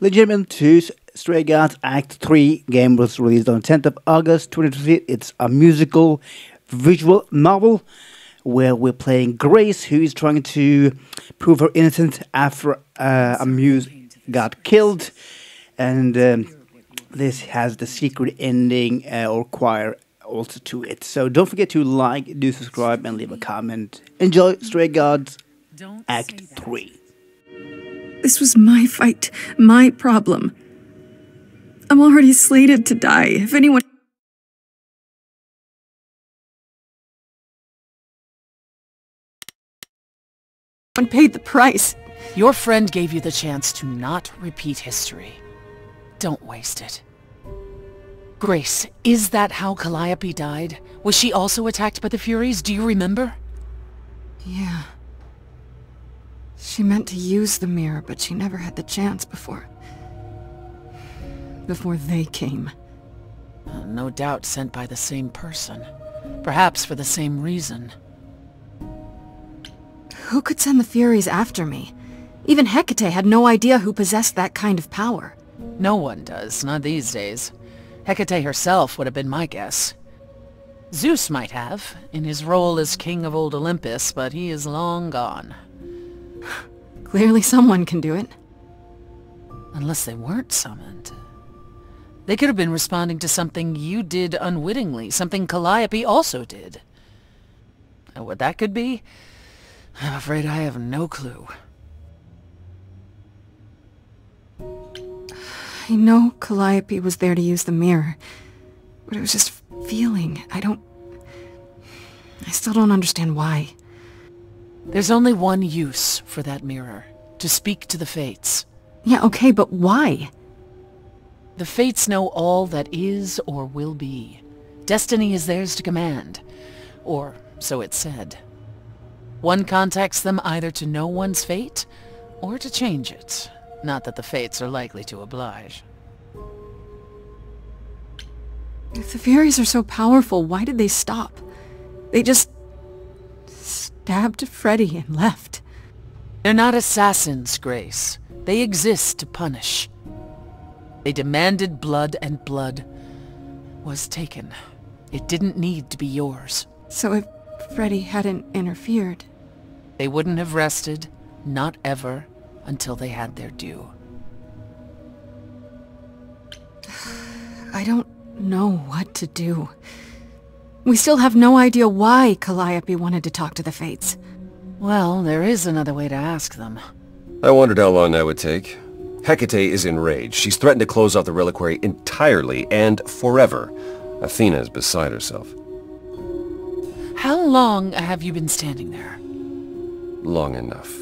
Legitimate 2's Stray Gods Act 3 game was released on 10th of August 2023. It's a musical visual novel where we're playing Grace, who is trying to prove her innocence after a muse got killed. And this has the secret ending or choir also to it. So don't forget to like, do subscribe, and leave a comment. Enjoy Stray Gods Act 3. This was my fight, my problem. I'm already slated to die. If anyone... paid the price. Your friend gave you the chance to not repeat history. Don't waste it. Grace, is that how Calliope died? Was she also attacked by the Furies? Do you remember? Yeah. She meant to use the mirror, but she never had the chance before. Before they came. No doubt sent by the same person. Perhaps for the same reason. Who could send the Furies after me? Even Hecate had no idea who possessed that kind of power. No one does, not these days. Hecate herself would have been my guess. Zeus might have, in his role as king of old Olympus, but he is long gone. Clearly someone can do it. Unless they weren't summoned. They could have been responding to something you did unwittingly, something Calliope also did. And what that could be? I'm afraid I have no clue. I know Calliope was there to use the mirror, but it was just feeling. I still don't understand why. There's only one use for that mirror. To speak to the Fates. Yeah, okay, but why? The Fates know all that is or will be. Destiny is theirs to command. Or so it's said. One contacts them either to know one's fate or to change it. Not that the Fates are likely to oblige. If the Furies are so powerful, why did they stop? They just... stabbed Freddy and left. They're not assassins, Grace. They exist to punish. They demanded blood, and blood was taken. It didn't need to be yours. So if Freddy hadn't interfered... they wouldn't have rested, not ever. Until they had their due. I don't know what to do. We still have no idea why Calliope wanted to talk to the Fates. Well, there is another way to ask them. I wondered how long that would take. Hecate is enraged. She's threatened to close off the Reliquary entirely and forever. Athena is beside herself. How long have you been standing there? Long enough.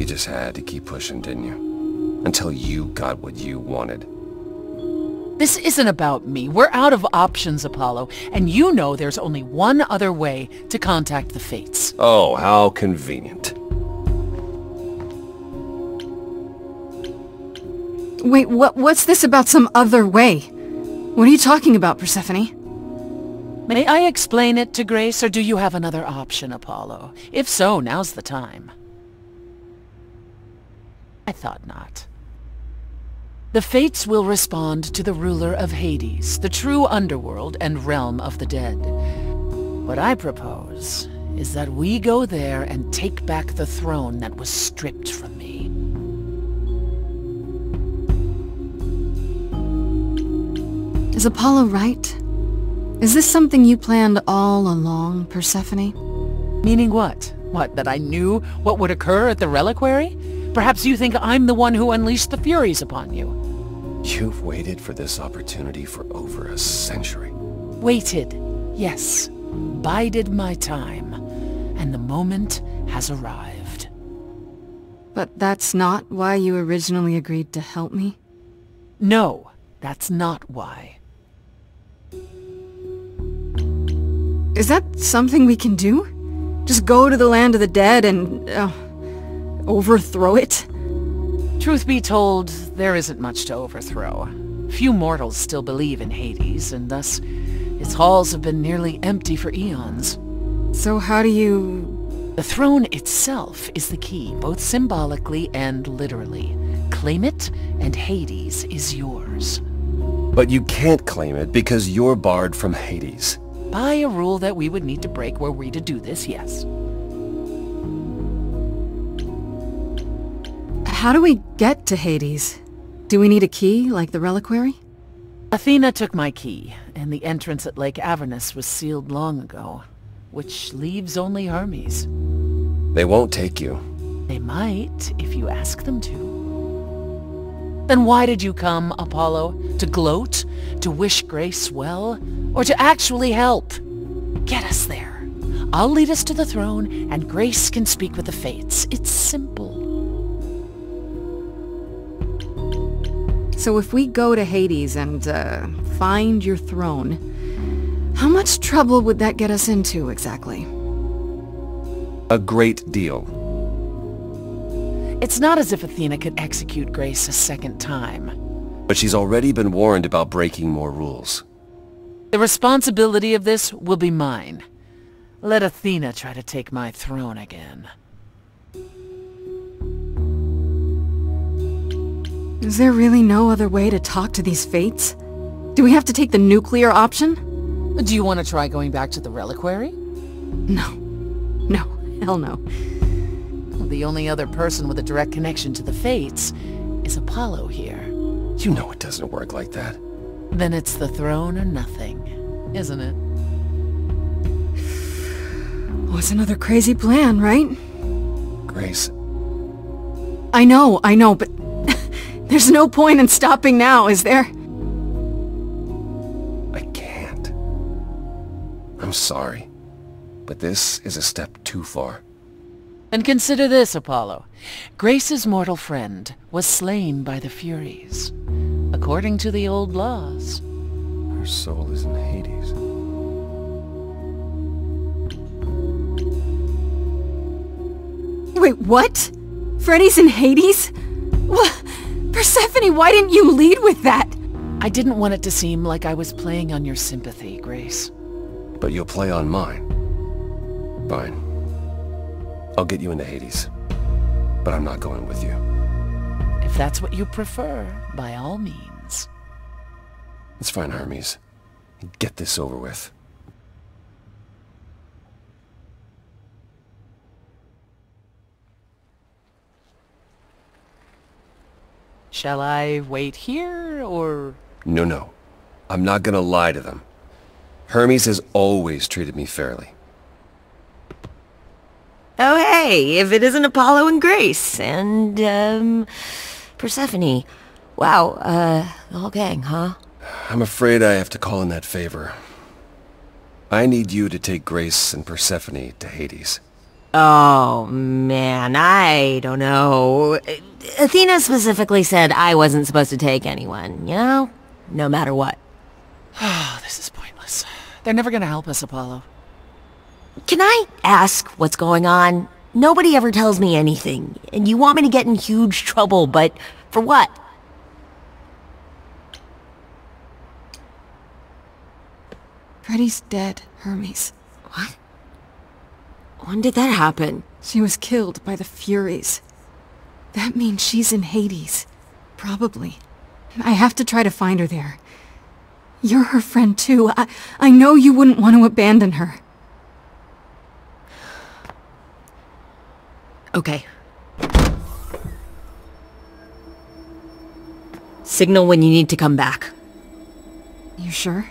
You just had to keep pushing, didn't you? Until you got what you wanted. This isn't about me. We're out of options, Apollo. And you know there's only one other way to contact the Fates. Oh, how convenient. Wait, what's this about some other way? What are you talking about, Persephone? May I explain it to Grace, or do you have another option, Apollo? If so, now's the time. I thought not. The Fates will respond to the ruler of Hades, the true underworld and realm of the dead. What I propose is that we go there and take back the throne that was stripped from me. Is Apollo right? Is this something you planned all along, Persephone? Meaning what? What, that I knew what would occur at the Reliquary? Perhaps you think I'm the one who unleashed the Furies upon you. You've waited for this opportunity for over a century. Waited, yes. Bided my time. And the moment has arrived. But that's not why you originally agreed to help me? No, that's not why. Is that something we can do? Just go to the land of the dead and... overthrow it? Truth be told, there isn't much to overthrow. Few mortals still believe in Hades, and thus its halls have been nearly empty for eons. So how do you... The throne itself is the key, both symbolically and literally. Claim it, and Hades is yours. But you can't claim it because you're barred from Hades. By a rule that we would need to break were we to do this, yes. How do we get to Hades? Do we need a key, like the Reliquary? Athena took my key, and the entrance at Lake Avernus was sealed long ago, which leaves only Hermes. They won't take you. They might, if you ask them to. Then why did you come, Apollo? To gloat? To wish Grace well? Or to actually help? Get us there. I'll lead us to the throne, and Grace can speak with the Fates. It's simple. So if we go to Hades and, find your throne, how much trouble would that get us into, exactly? A great deal. It's not as if Athena could execute Grace a second time. But she's already been warned about breaking more rules. The responsibility of this will be mine. Let Athena try to take my throne again. Is there really no other way to talk to these Fates? Do we have to take the nuclear option? Do you want to try going back to the Reliquary? No. No. Hell no. The only other person with a direct connection to the Fates is Apollo here. You know it doesn't work like that. Then it's the throne or nothing, isn't it? Well, it's another crazy plan, right? Grace. I know, but there's no point in stopping now, is there? I can't. I'm sorry, but this is a step too far. And consider this, Apollo. Grace's mortal friend was slain by the Furies, according to the old laws. Her soul is in Hades. Wait, what? Freddy's in Hades? What? Persephone, why didn't you lead with that? I didn't want it to seem like I was playing on your sympathy, Grace. But you'll play on mine. Fine. I'll get you into Hades, but I'm not going with you. If that's what you prefer, by all means. Let's find Hermes and get this over with. Shall I wait here, or...? No. I'm not gonna lie to them. Hermes has always treated me fairly. Oh, hey, if it isn't Apollo and Grace, and, Persephone. Wow, the whole gang, huh? I'm afraid I have to call in that favor. I need you to take Grace and Persephone to Hades. Oh, man, I don't know. Athena specifically said I wasn't supposed to take anyone, you know? No matter what. Oh, this is pointless. They're never gonna help us, Apollo. Can I ask what's going on? Nobody ever tells me anything, and you want me to get in huge trouble, but for what? Freddy's dead, Hermes. What? When did that happen? She was killed by the Furies. That means she's in Hades. Probably. I have to try to find her there. You're her friend too. I know you wouldn't want to abandon her. Okay. Signal when you need to come back. You sure?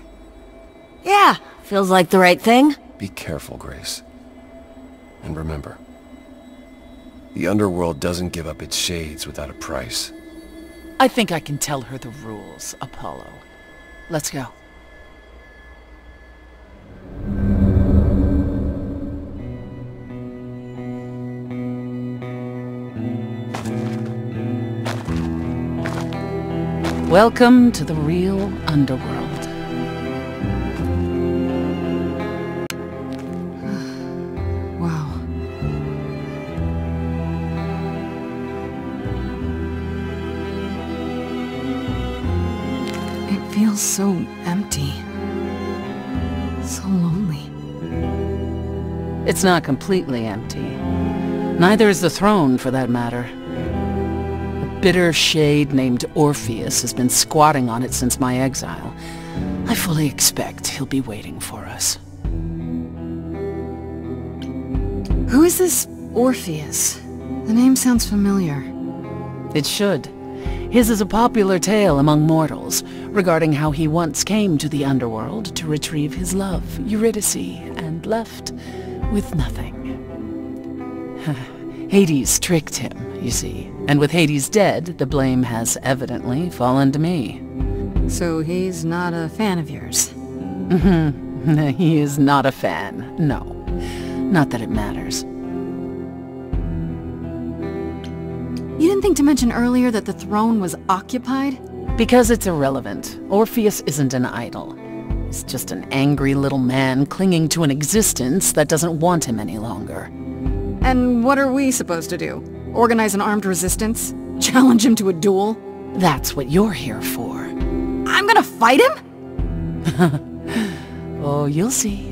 Yeah, feels like the right thing. Be careful, Grace. And remember, the underworld doesn't give up its shades without a price. I think I can tell her the rules, Apollo. Let's go. Welcome to the real underworld. Wow. It feels so empty. So lonely. It's not completely empty. Neither is the throne, for that matter. bitter shade named Orpheus has been squatting on it since my exile. I fully expect he'll be waiting for us. Who is this Orpheus? The name sounds familiar. It should. His is a popular tale among mortals, regarding how he once came to the underworld to retrieve his love, Eurydice, and left with nothing. Hades tricked him, you see. And with Hades dead, the blame has evidently fallen to me. So he's not a fan of yours? He is not a fan, no. Not that it matters. You didn't think to mention earlier that the throne was occupied? Because it's irrelevant. Orpheus isn't an idol. He's just an angry little man clinging to an existence that doesn't want him any longer. And what are we supposed to do? Organize an armed resistance? Challenge him to a duel? That's what you're here for. I'm gonna fight him? Oh, you'll see.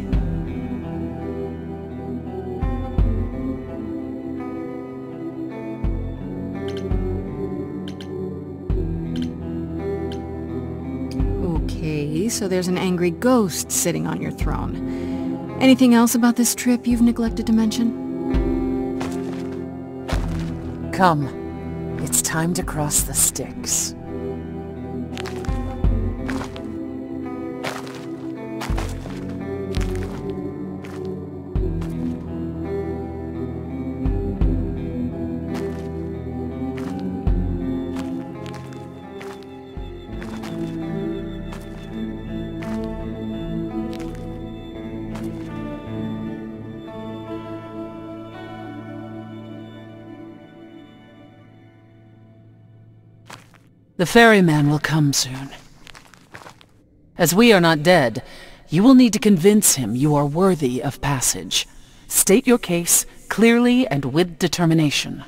So there's an angry ghost sitting on your throne. Anything else about this trip you've neglected to mention? Come. It's time to cross the Styx. The ferryman will come soon. As we are not dead, you will need to convince him you are worthy of passage. State your case clearly and with determination.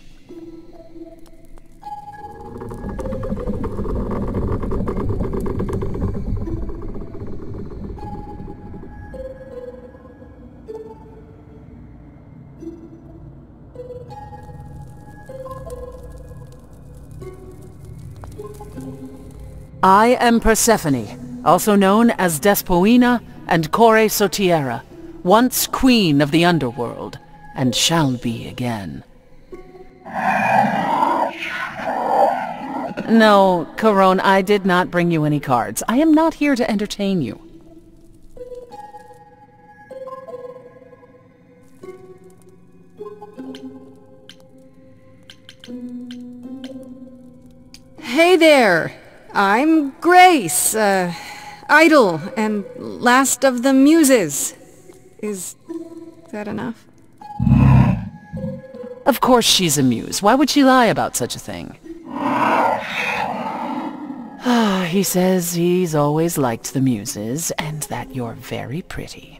I am Persephone, also known as Despoina and Kore Sotiera, once queen of the underworld, and shall be again. No, Charon, I did not bring you any cards. I am not here to entertain you. Hey there! I'm Grace, idol, and last of the muses. Is that enough? Of course she's a muse. Why would she lie about such a thing? He says he's always liked the muses, and that you're very pretty.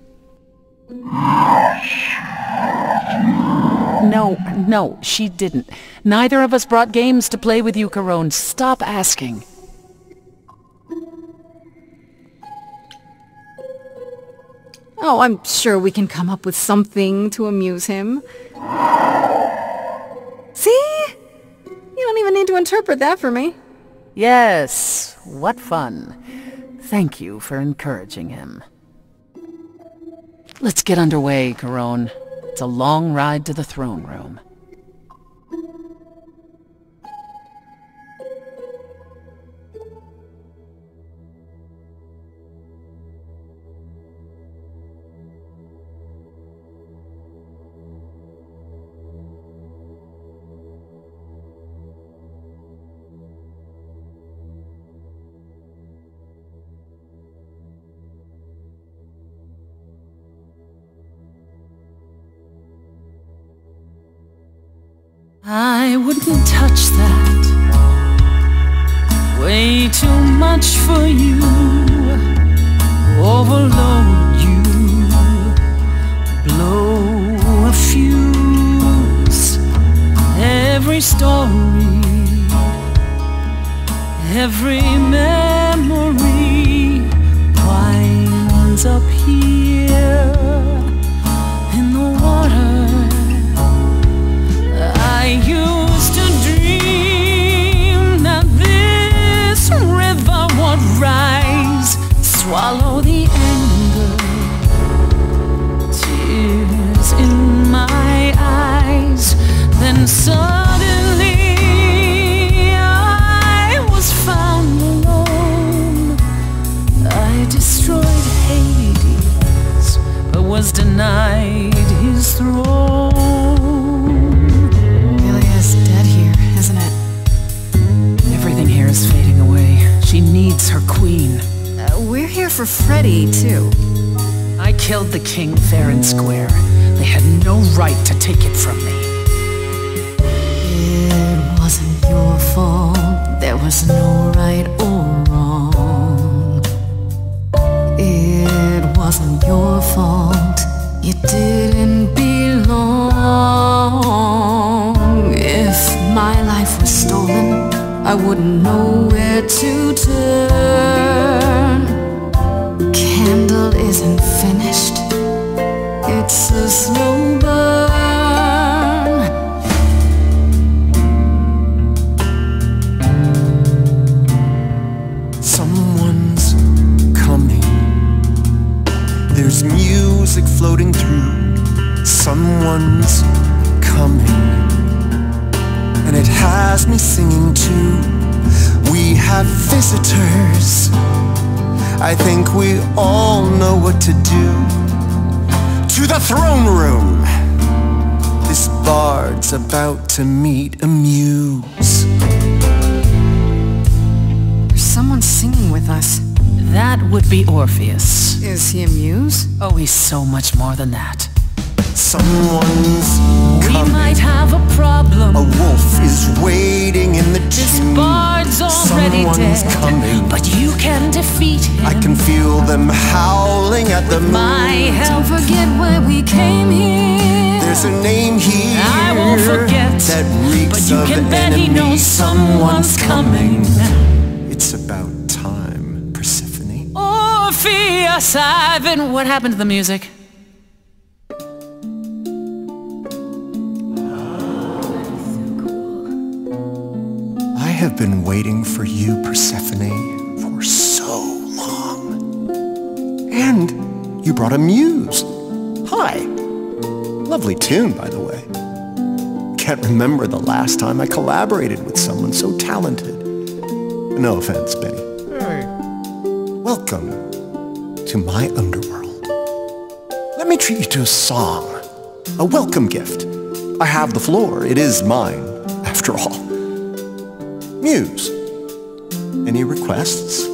No, she didn't. Neither of us brought games to play with you, Charon. Stop asking. Oh, I'm sure we can come up with something to amuse him. See? You don't even need to interpret that for me. Yes, what fun. Thank you for encouraging him. Let's get underway, Charon. It's a long ride to the throne room. I wouldn't touch that. Way too much for you. Overload you. Blow a fuse. Every story, every memory winds up here in the water. I used to dream needs her queen. We're here for Freddy, too. I killed the king fair and square. They had no right to take it from me. It wasn't your fault. There was no right or wrong. It wasn't your fault. You didn't belong. If my life was stolen, I wouldn't know where to turn. Candle isn't finished, it's a slow burn. Someone's coming. There's music floating through. Someone's coming. And it has me singing too. We have visitors. I think we all know what to do. To the throne room. This bard's about to meet a muse. There's someone singing with us. That would be Orpheus. Is he a muse? Oh, he's so much more than that. Someone's coming. We might have a problem. A wolf is waiting in the tomb. This bard's already dead. Someone's coming. But you can defeat him. I can feel them howling at the moon. My help. Don't forget why we came here. There's a name here I won't forget. That reeks of an enemy. But you can bet he knows someone's coming. It's about time, Persephone. Orpheus, Ivan, what happened to the music? I've been waiting for you, Persephone, for so long. And you brought a muse. Hi. Lovely tune, by the way. Can't remember the last time I collaborated with someone so talented. No offense, Benny. Hey. Welcome to my underworld. Let me treat you to a song, a welcome gift. I have the floor. It is mine, after all. Muse, any requests?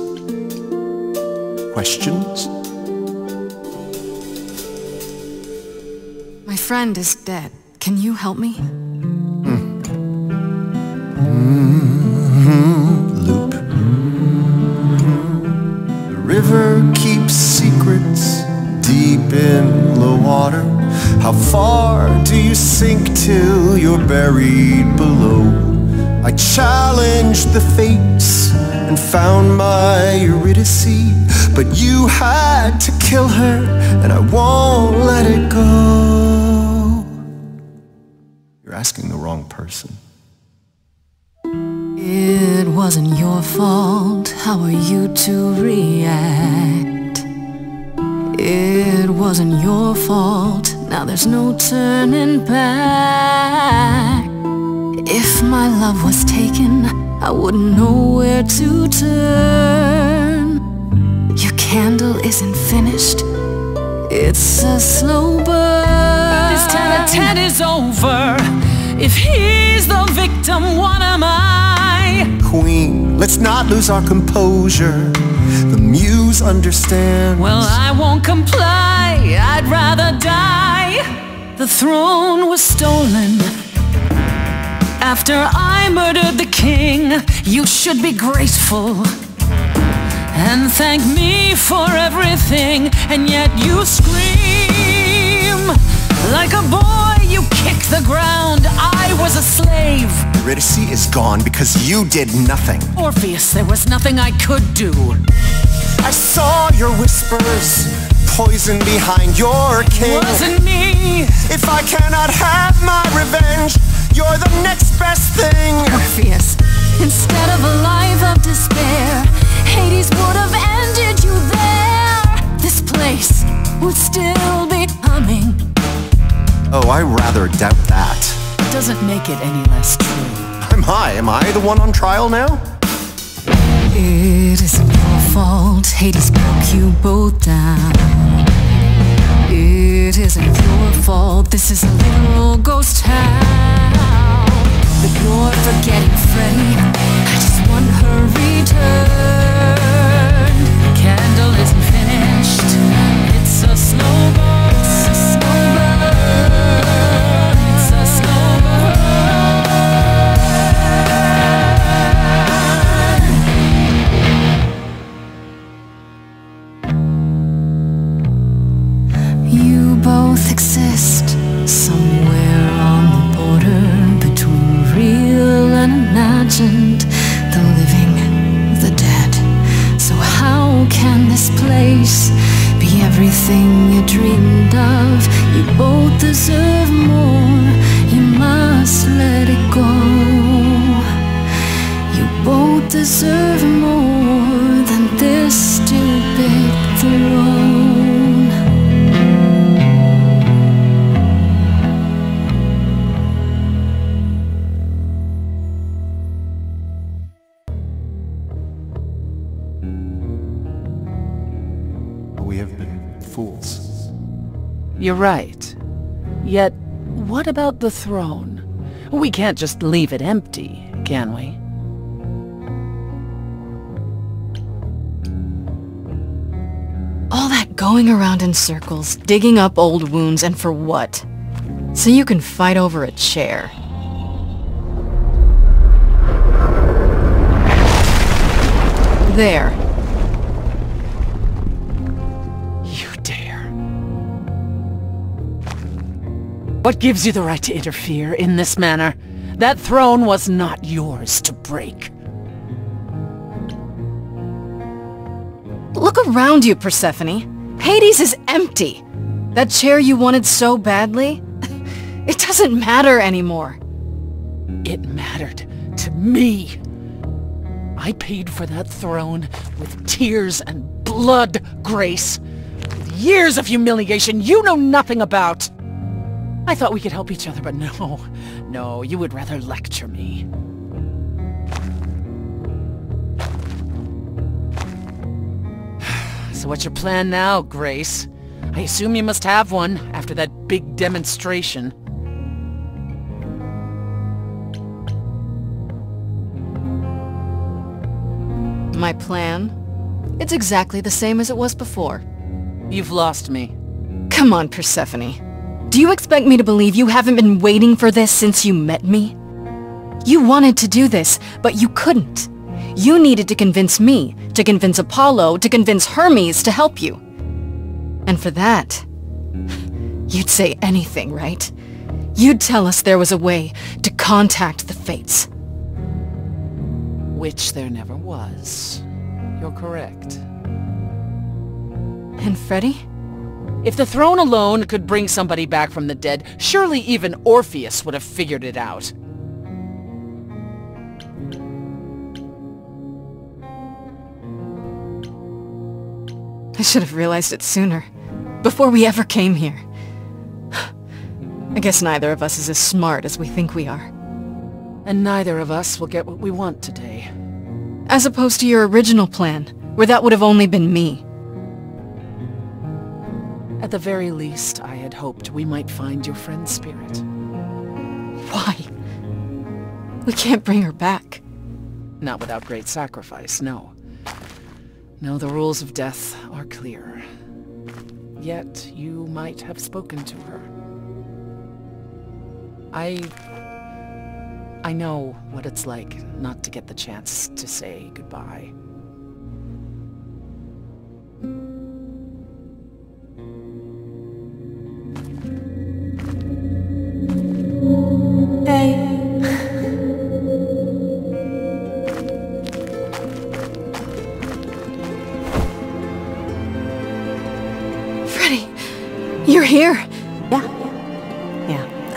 Questions? My friend is dead. Can you help me? Loop. The river keeps secrets deep in the water. How far do you sink till you're buried below? I challenged the Fates and found my Eurydice, but you had to kill her, and I won't let it go. You're asking the wrong person. It wasn't your fault. How are you to react? It wasn't your fault. Now there's no turning back. If my love was taken, I wouldn't know where to turn. Your candle isn't finished, it's a slow burn. This 10 out of 10 is over. If he's the victim, what am I? Queen, let's not lose our composure. The muse understands. Well, I won't comply, I'd rather die. The throne was stolen. After I murdered the king, you should be grateful and thank me for everything. And yet you scream like a boy, you kick the ground. I was a slave. Eurydice is gone because you did nothing. Orpheus, there was nothing I could do. I saw your whispers, poison behind your king. It wasn't me. If I cannot have my revenge, you're the next best thing. Orpheus, instead of a life of despair, Hades would have ended you there. This place would still be humming. Oh, I rather doubt that. It doesn't make it any less true. Am I the one on trial now? It isn't your fault. Hades broke you both down. It isn't your fault. This is a little ghost town. But you're forgetting Freddy. I just want her return. this place, be everything you dreamed of. You both deserve more, you must let it go. You both deserve more than this stupid throne. You're right. Yet, what about the throne? We can't just leave it empty, can we? All that going around in circles, digging up old wounds, and for what? So you can fight over a chair. There. What gives you the right to interfere in this manner? That throne was not yours to break. Look around you, Persephone. Hades is empty. That chair you wanted so badly, it doesn't matter anymore. It mattered to me. I paid for that throne with tears and blood, Grace. With years of humiliation you know nothing about. I thought we could help each other, but no. No, you would rather lecture me. So what's your plan now, Grace? I assume you must have one, after that big demonstration. My plan? It's exactly the same as it was before. You've lost me. Come on, Persephone. Do you expect me to believe you haven't been waiting for this since you met me? You wanted to do this, but you couldn't. You needed to convince me, to convince Apollo, to convince Hermes to help you. And for that, you'd say anything, right? You'd tell us there was a way to contact the Fates. Which there never was. You're correct. And Freddy? If the throne alone could bring somebody back from the dead, surely even Orpheus would have figured it out. I should have realized it sooner, before we ever came here. I guess neither of us is as smart as we think we are. And neither of us will get what we want today. As opposed to your original plan, where that would have only been me. At the very least, I had hoped we might find your friend's spirit. Why? We can't bring her back. Not without great sacrifice, no. No, the rules of death are clear. Yet, you might have spoken to her. I know what it's like not to get the chance to say goodbye.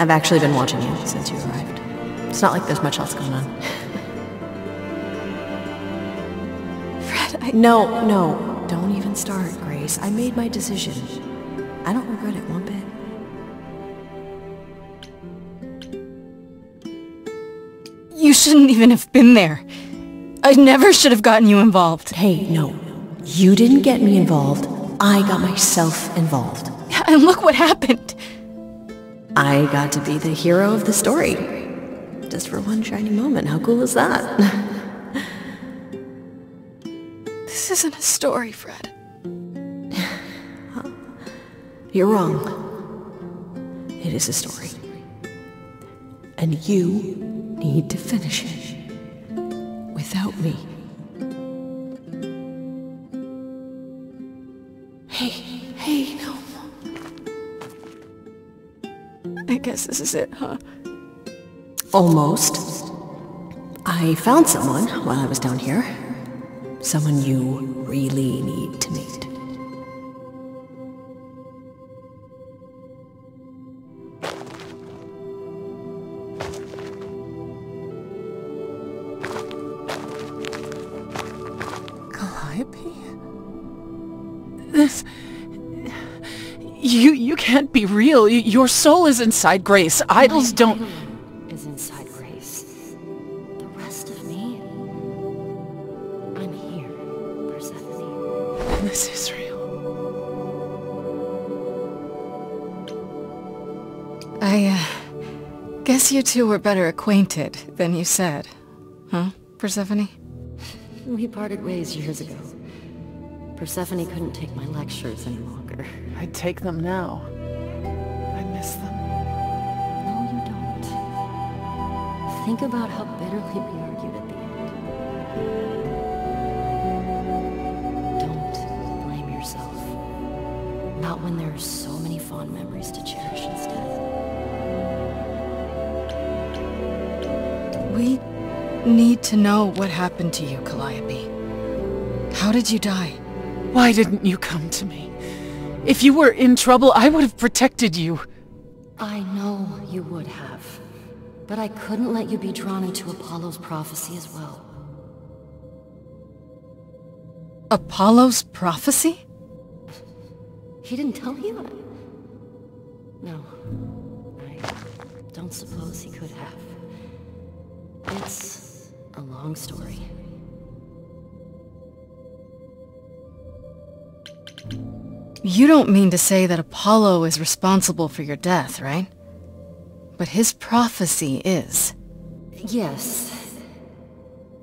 I've actually been watching you since you arrived. It's not like there's much else going on. Fred, No, don't even start, Grace. I made my decision. I don't regret it one bit. You shouldn't even have been there. I never should have gotten you involved. Hey, no. You didn't get me involved. I got myself involved. And look what happened. I got to be the hero of the story. Just for one shiny moment, how cool is that? This isn't a story, Fred. You're wrong. It is a story. And you need to finish it. Without me. Hey, no. I guess this is it, huh? Almost. I found someone while I was down here. Someone you really need to meet. Calliope? This... You can't be real. Your soul is inside Grace. Idols don't... is inside Grace. The rest of me... I'm here, Persephone. This is real. I guess you two were better acquainted than you said. Huh, Persephone? We parted ways years ago. Persephone couldn't take my lectures any longer. I'd take them now. I miss them. No, you don't. Think about how bitterly we argued at the end. Don't blame yourself. Not when there are so many fond memories to cherish instead. We need to know what happened to you, Calliope. How did you die? Why didn't you come to me? If you were in trouble, I would have protected you. I know you would have, but I couldn't let you be drawn into Apollo's prophecy as well. Apollo's prophecy? He didn't tell you? No, I don't suppose he could have. It's a long story. You don't mean to say that Apollo is responsible for your death, right? But his prophecy is. Yes.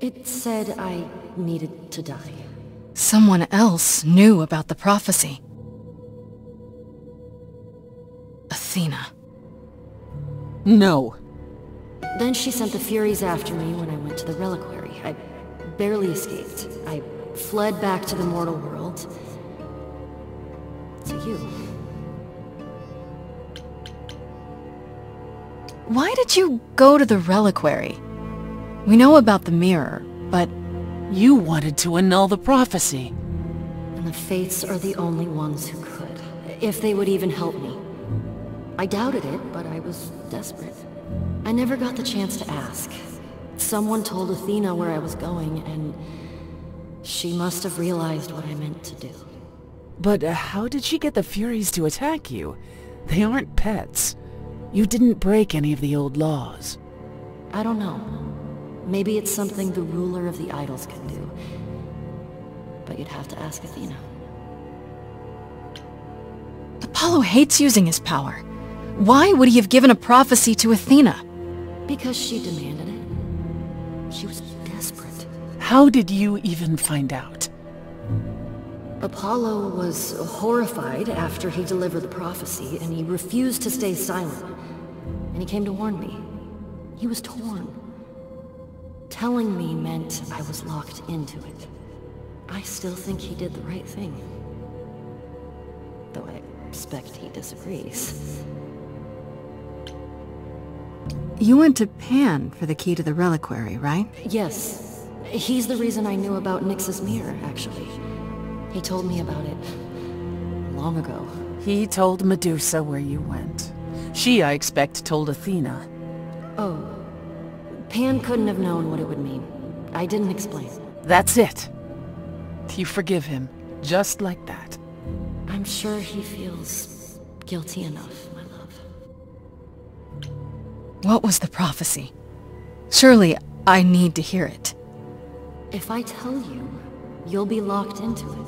It said I needed to die. Someone else knew about the prophecy. Athena. No. Then she sent the Furies after me when I went to the Reliquary. I barely escaped. I fled back to the mortal world. To you. Why did you go to the Reliquary? We know about the mirror, but... You wanted to annul the prophecy. And the Fates are the only ones who could, if they would even help me. I doubted it, but I was desperate. I never got the chance to ask. Someone told Athena where I was going, and she must have realized what I meant to do. But how did she get the Furies to attack you? They aren't pets. You didn't break any of the old laws. I don't know. Maybe it's something the ruler of the idols can do. But you'd have to ask Athena. Apollo hates using his power. Why would he have given a prophecy to Athena? Because she demanded it. She was desperate. How did you even find out? Apollo was horrified after he delivered the prophecy, and he refused to stay silent. And he came to warn me. He was torn. Telling me meant I was locked into it. I still think he did the right thing. Though I expect he disagrees. You went to Pan for the key to the Reliquary, right? Yes. He's the reason I knew about Nyx's mirror, actually. He told me about it long ago. He told Medusa where you went. She, I expect, told Athena. Oh. Pan couldn't have known what it would mean. I didn't explain. That's it. You forgive him, just like that. I'm sure he feels guilty enough, my love. What was the prophecy? Surely, I need to hear it. If I tell you, you'll be locked into it.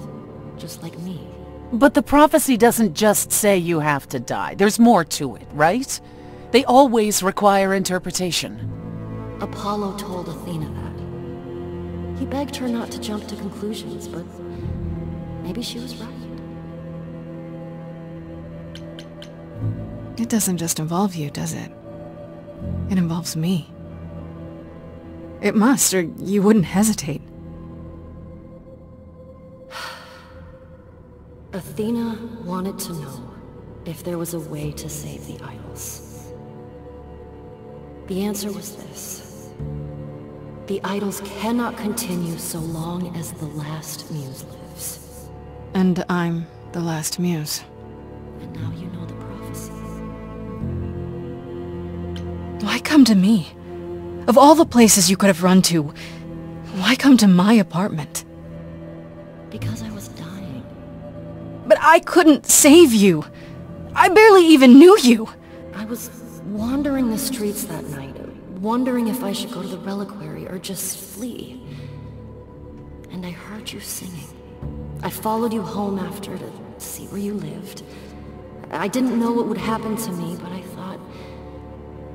Just like me. But the prophecy doesn't just say you have to die. There's more to it, right? They always require interpretation. Apollo told Athena that. He begged her not to jump to conclusions, but maybe she was right. It doesn't just involve you, does it? It involves me. It must, or you wouldn't hesitate. Athena wanted to know if there was a way to save the idols. The answer was this. The idols cannot continue so long as the last muse lives. And I'm the last muse. And now you know the prophecies. Why come to me? Of all the places you could have run to, why come to my apartment? Because I was dying. But I couldn't save you! I barely even knew you! I was wandering the streets that night, wondering if I should go to the Reliquary or just flee. And I heard you singing. I followed you home after to see where you lived. I didn't know what would happen to me, but I thought,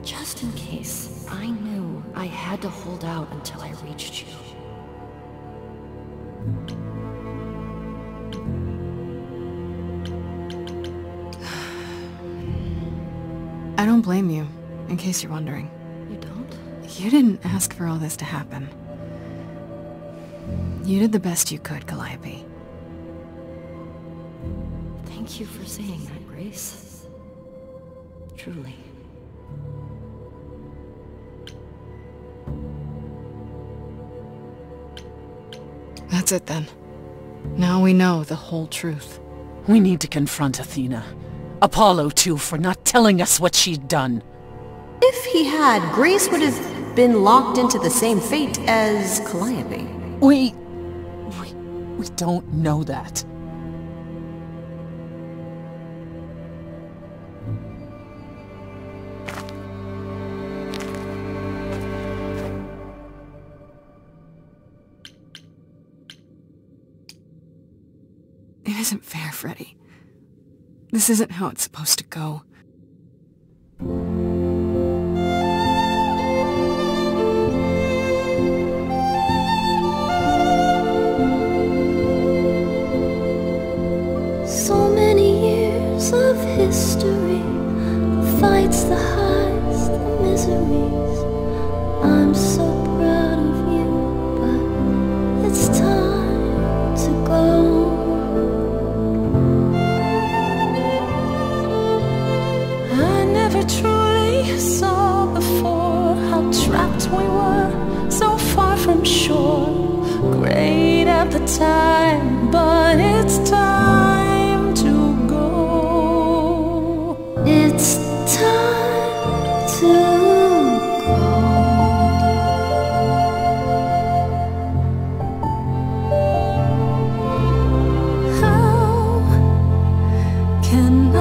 just in case, I knew I had to hold out until I reached you. I don't blame you, in case you're wondering. You don't? You didn't ask for all this to happen. You did the best you could, Calliope. Thank you for saying that, Grace. Truly. That's it then. Now we know the whole truth. We need to confront Athena. Apollo, too, for not telling us what she'd done. If he had, Grace would have been locked into the same fate as Calliope. We don't know that. It isn't fair, Freddy. This isn't how it's supposed to go. So many years of history, the fights, the highs, the miseries. I'm so proud of you, but it's time to go. Truly saw before how trapped we were, so far from shore. Great at the time, but it's time to go. It's time to go. How can I?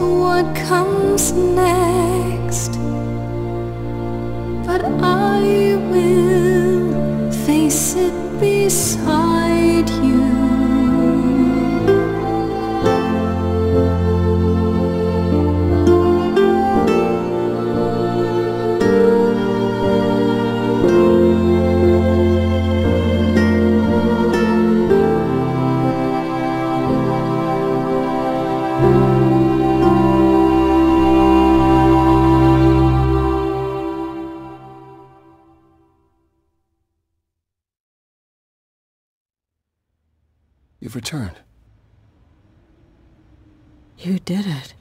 What comes next? beside you. You've returned. You did it.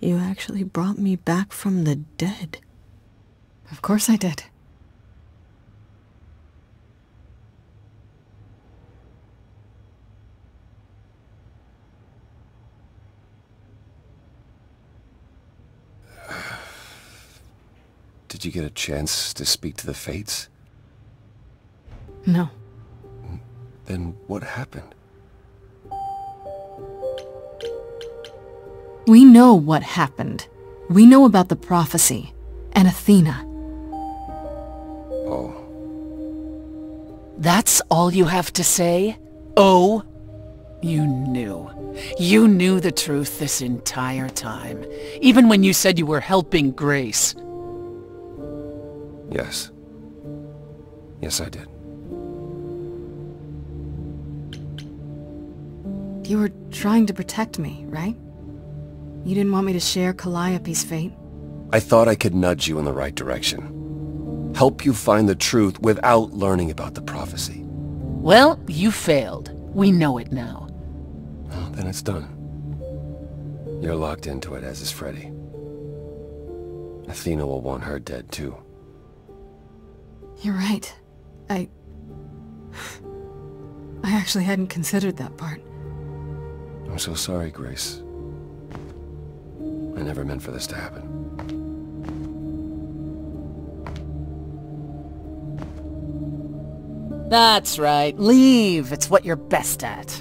You actually brought me back from the dead. Of course I did. Did you get a chance to speak to the Fates? No. Then what happened? We know what happened. We know about the prophecy and Athena. Oh. That's all you have to say? Oh? You knew. You knew the truth this entire time. Even when you said you were helping Grace. Yes. Yes, I did. You were trying to protect me, right? You didn't want me to share Calliope's fate? I thought I could nudge you in the right direction. Help you find the truth without learning about the prophecy. Well, you failed. We know it now. Well, then it's done. You're locked into it, as is Freddy. Athena will want her dead, too. You're right. I actually hadn't considered that part. I'm so sorry, Grace. I never meant for this to happen. That's right. Leave. It's what you're best at.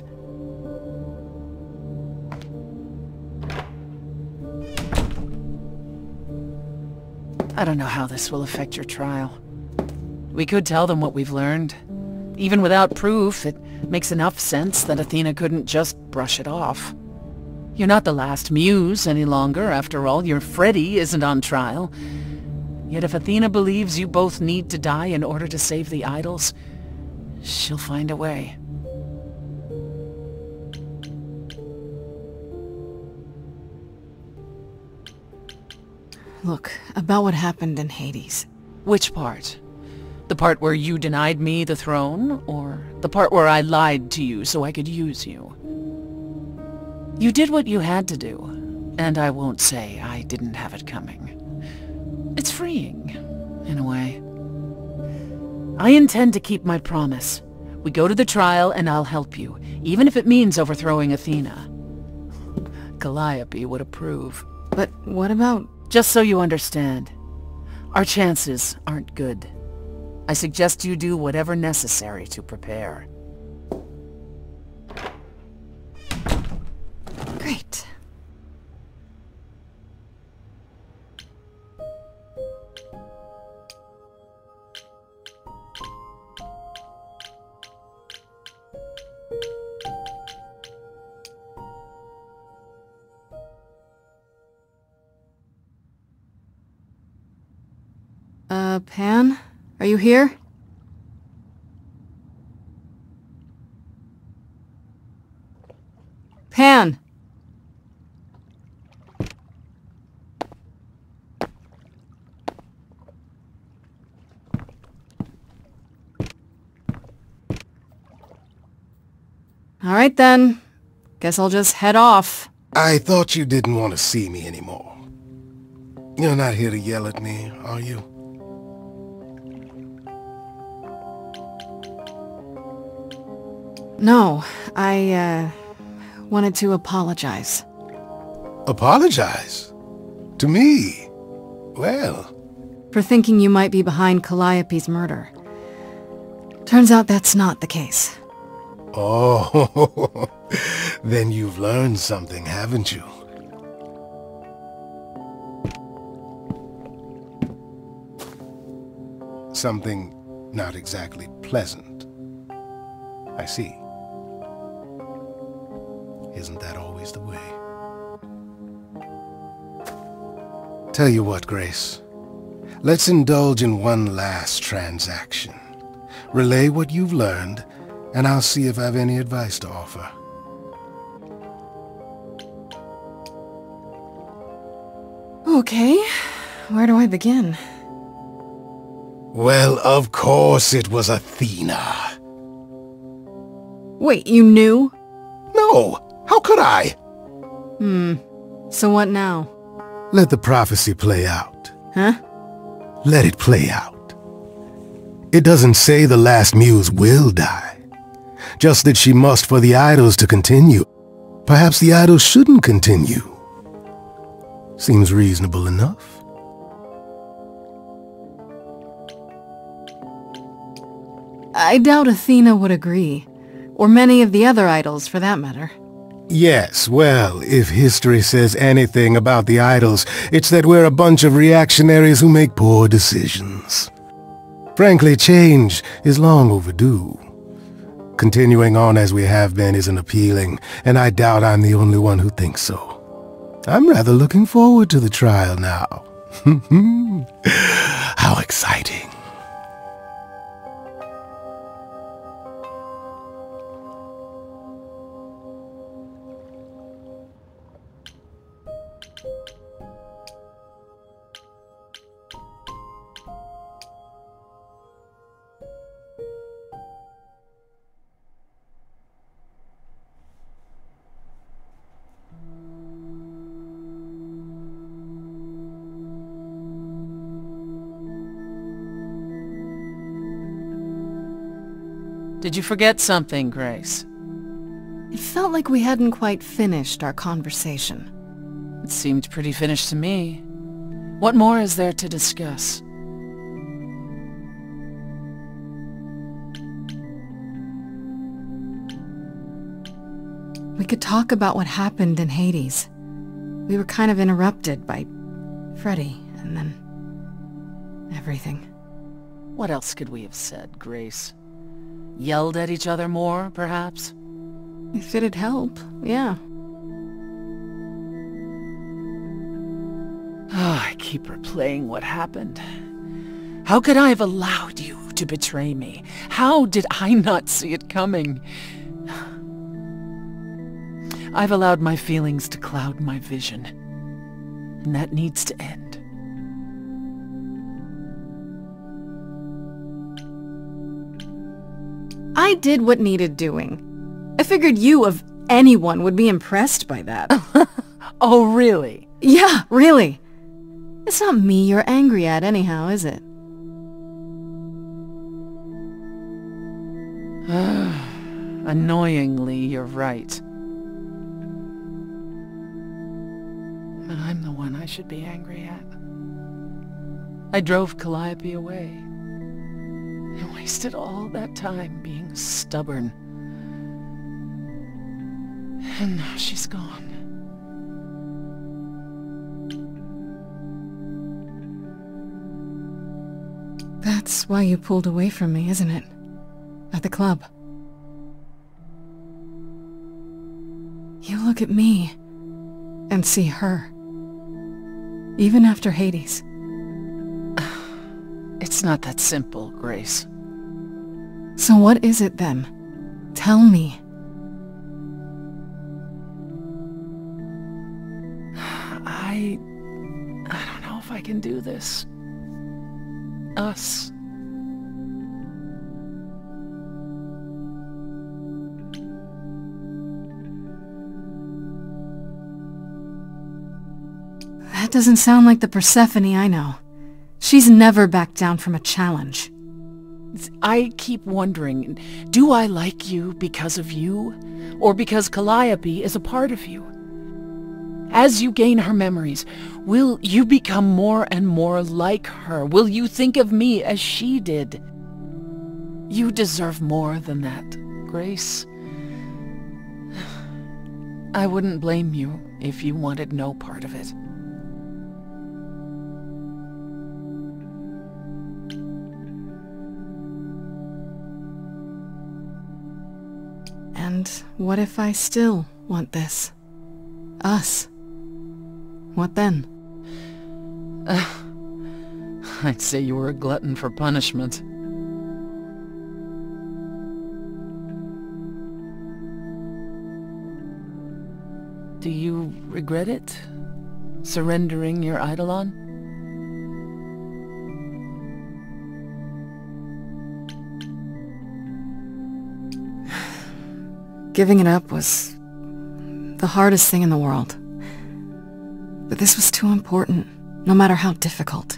I don't know how this will affect your trial. We could tell them what we've learned. Even without proof, it makes enough sense that Athena couldn't just brush it off. You're not the last muse any longer, after all. Your Freddy isn't on trial. Yet if Athena believes you both need to die in order to save the idols, she'll find a way. Look, about what happened in Hades. Which part? The part where you denied me the throne, or the part where I lied to you so I could use you? You did what you had to do, and I won't say I didn't have it coming. It's freeing, in a way. I intend to keep my promise. We go to the trial and I'll help you, even if it means overthrowing Athena. Calliope would approve. But what about... Just so you understand, our chances aren't good. I suggest you do whatever necessary to prepare. Great. Pan? Are you here? Pan! All right then. Guess I'll just head off. I thought you didn't want to see me anymore. You're not here to yell at me, are you? No, I wanted to apologize. Apologize? To me? Well... For thinking you might be behind Calliope's murder. Turns out that's not the case. Oh, then you've learned something, haven't you? Something not exactly pleasant. I see. Isn't that always the way? Tell you what, Grace. Let's indulge in one last transaction. Relay what you've learned, and I'll see if I've any advice to offer. Okay, where do I begin? Well, of course it was Athena. Wait, you knew? No, how could I? So what now? Let the prophecy play out. Huh? Let it play out. It doesn't say the last muse will die. Just that she must for the idols to continue. Perhaps the idols shouldn't continue. Seems reasonable enough. I doubt Athena would agree. Or many of the other idols, for that matter. Yes, well, if history says anything about the idols, it's that we're a bunch of reactionaries who make poor decisions. Frankly, change is long overdue. Continuing on as we have been isn't appealing, and I doubt I'm the only one who thinks so. I'm rather looking forward to the trial now. How exciting. Did you forget something, Grace? It felt like we hadn't quite finished our conversation. It seemed pretty finished to me. What more is there to discuss? We could talk about what happened in Hades. We were kind of interrupted by Freddy, and then everything. What else could we have said, Grace? Yelled at each other more, perhaps? If it'd help, yeah. Oh, I keep replaying what happened. How could I have allowed you to betray me? How did I not see it coming? I've allowed my feelings to cloud my vision. And that needs to end. I did what needed doing. I figured you, of anyone, would be impressed by that. Oh, really? Yeah, really. It's not me you're angry at anyhow, is it? Annoyingly, you're right. But I'm the one I should be angry at. I drove Calliope away. I wasted all that time being stubborn. And now she's gone. That's why you pulled away from me, isn't it? At the club. You look at me and see her. Even after Hades. It's not that simple, Grace. So what is it then? Tell me. I don't know if I can do this. Us. That doesn't sound like the Persephone I know. She's never backed down from a challenge. I keep wondering, do I like you because of you? Or because Calliope is a part of you? As you gain her memories, will you become more and more like her? Will you think of me as she did? You deserve more than that, Grace. I wouldn't blame you if you wanted no part of it. And what if I still want this? Us? What then? I'd say you were a glutton for punishment. Do you regret it? Surrendering your Eidolon? Giving it up was the hardest thing in the world. But this was too important, no matter how difficult.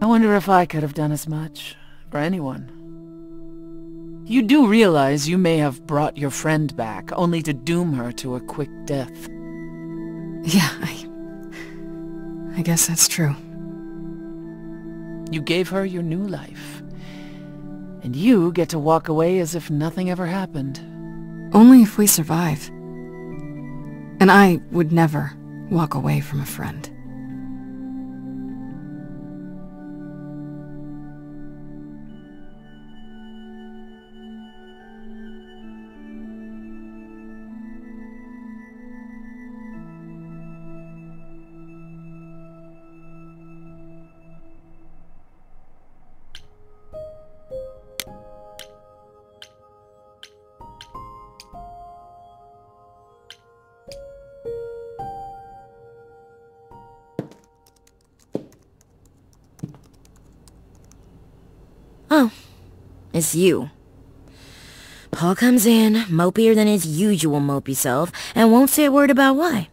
I wonder if I could have done as much, for anyone. You do realize you may have brought your friend back, only to doom her to a quick death. Yeah, I guess that's true. You gave her your new life. And you get to walk away as if nothing ever happened. Only if we survive. And I would never walk away from a friend. It's you. Paul comes in, mopier than his usual mopey self, and won't say a word about why.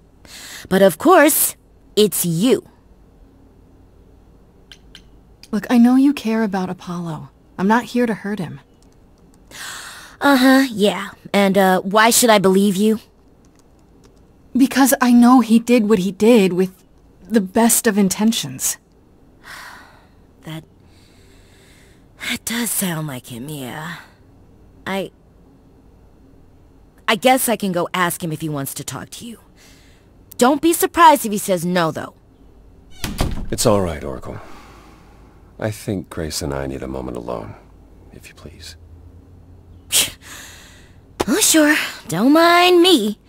But of course, it's you. Look, I know you care about Apollo. I'm not here to hurt him. Yeah. And, why should I believe you? Because I know he did what he did with the best of intentions. That does sound like him, yeah. I guess I can go ask him if he wants to talk to you. Don't be surprised if he says no, though. It's all right, Oracle. I think Grace and I need a moment alone, if you please. Oh, sure. Don't mind me.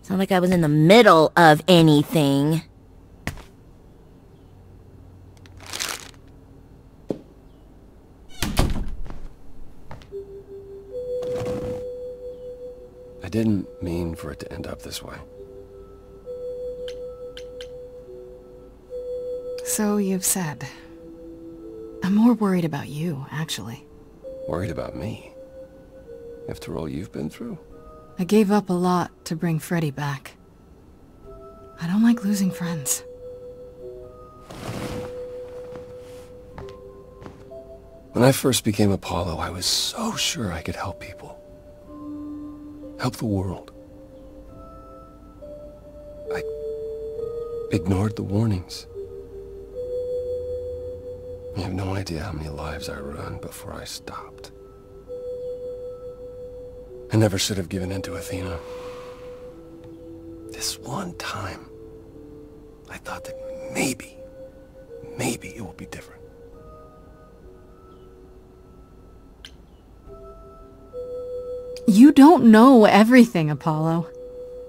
It's not like I was in the middle of anything. I didn't mean for it to end up this way. So you've said. I'm more worried about you, actually. Worried about me? After all you've been through? I gave up a lot to bring Freddy back. I don't like losing friends. When I first became Apollo, I was so sure I could help people. Help the world. I ignored the warnings. You have no idea how many lives I run before I stopped. I never should have given in to Athena. This one time, I thought that maybe it will be different. You don't know everything, Apollo.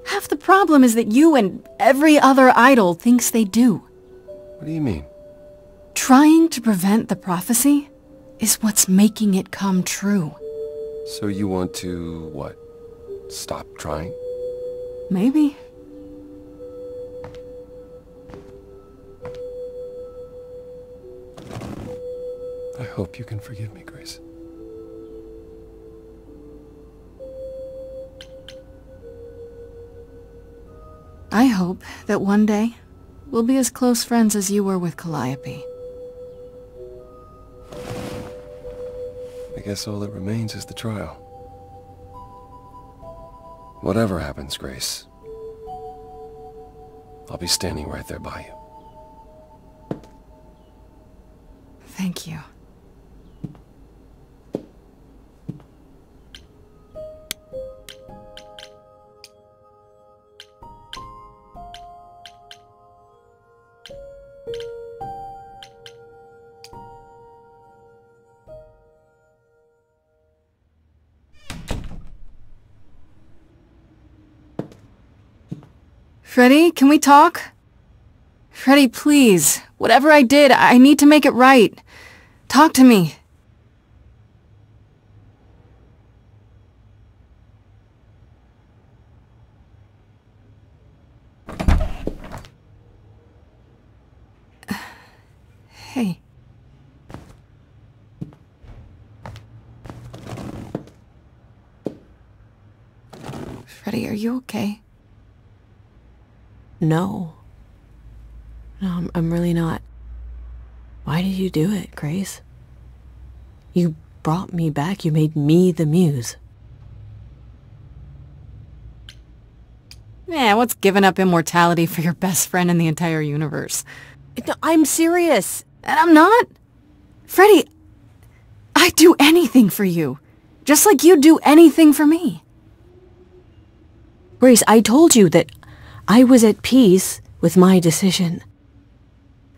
Half the problem is that you and every other idol thinks they do. What do you mean? Trying to prevent the prophecy is what's making it come true. So you want to, what, stop trying? Maybe. I hope you can forgive me, Grace. I hope that one day, we'll be as close friends as you were with Calliope. I guess all that remains is the trial. Whatever happens, Grace, I'll be standing right there by you. Thank you. Freddy, can we talk? Freddy, please. Whatever I did, I need to make it right. Talk to me. Hey. Freddy, are you okay? No. No, I'm really not. Why did you do it, Grace? You brought me back. You made me the muse. Yeah, what's giving up immortality for your best friend in the entire universe? No, I'm serious. And I'm not. Freddy, I'd do anything for you. Just like you'd do anything for me. Grace, I told you that I was at peace with my decision.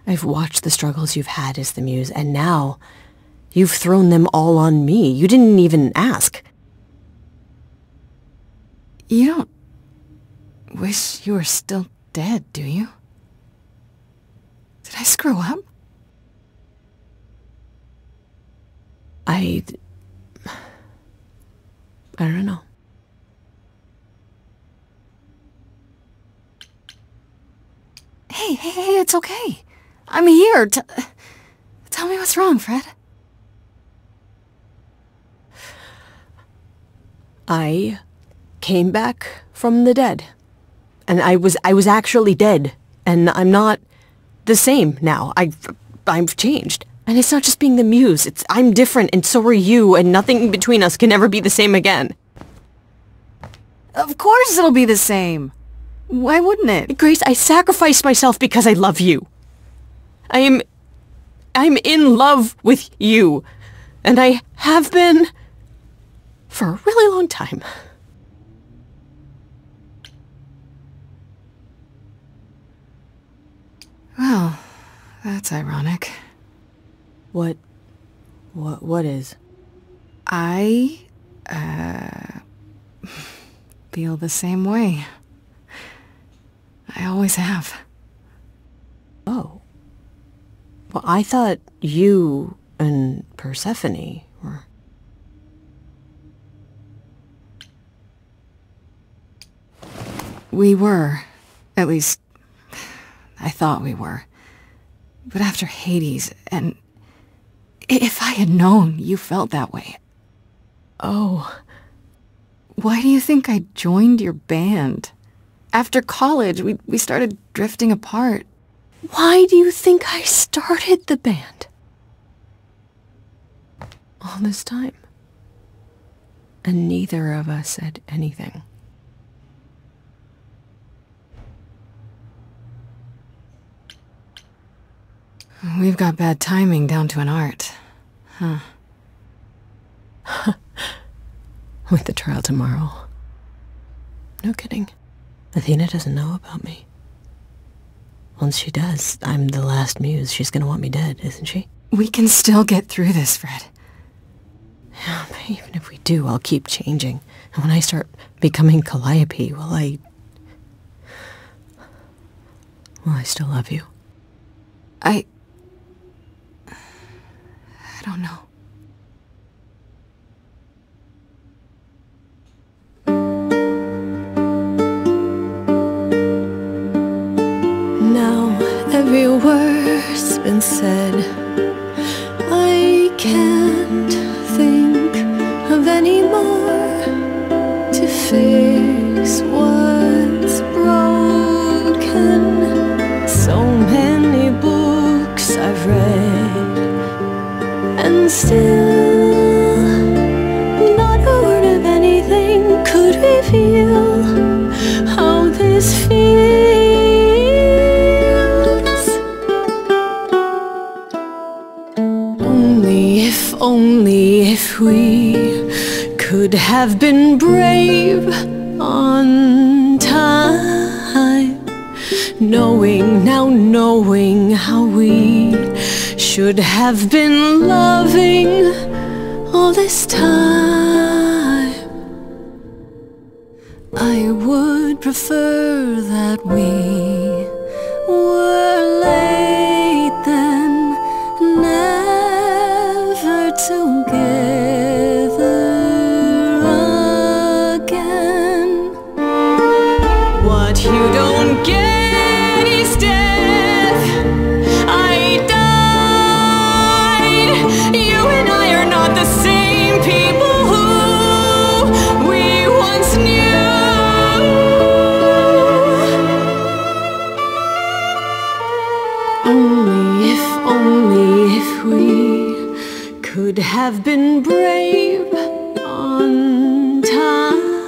I've watched the struggles you've had as the muse, and now you've thrown them all on me. You didn't even ask. You don't wish you were still dead, do you? Did I screw up? I don't know. Hey, it's okay. I'm here. Tell me what's wrong, Fred. I came back from the dead. And I was actually dead. And I'm not the same now. I've changed. And it's not just being the muse. It's I'm different and so are you, and nothing between us can ever be the same again. Of course it'll be the same. Why wouldn't it? Grace, I sacrificed myself because I love you. I'm in love with you. And I have been for a really long time. Well, that's ironic. What is? I feel the same way. I always have. Oh. Well, I thought you and Persephone were... We were. At least, I thought we were. But after Hades, and... If I had known you felt that way... Oh. Why do you think I joined your band? After college, we started drifting apart. Why do you think I started the band? All this time. And neither of us said anything. We've got bad timing down to an art. Huh. With the trial tomorrow. No kidding. Athena doesn't know about me. Once she does, I'm the last muse. She's gonna want me dead, isn't she? We can still get through this, Fred. Yeah, but even if we do, I'll keep changing. And when I start becoming Calliope, will I still love you? I don't know. Every word's been said. I can't think of any more to fix what's broken. So many books I've read, and still not a word of anything could reveal how this feels. If we could have been brave on time, knowing how we should have been loving all this time, I would prefer that we were late than never together again. What you don't get is death. I died. You and I are not the same people who we once knew. Only if we could have been brave on time,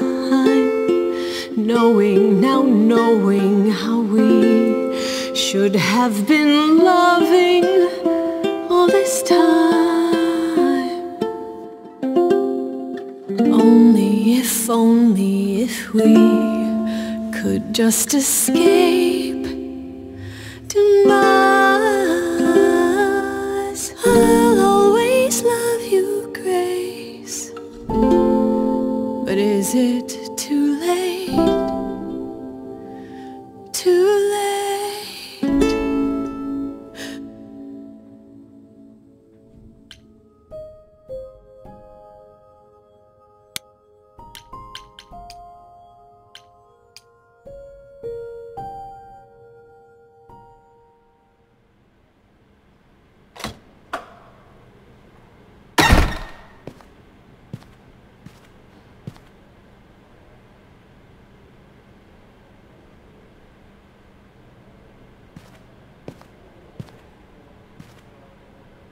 knowing how we should have been loving all this time. Only if we could just escape tonight. I'll always love you, Grace. But is it too late? Too late?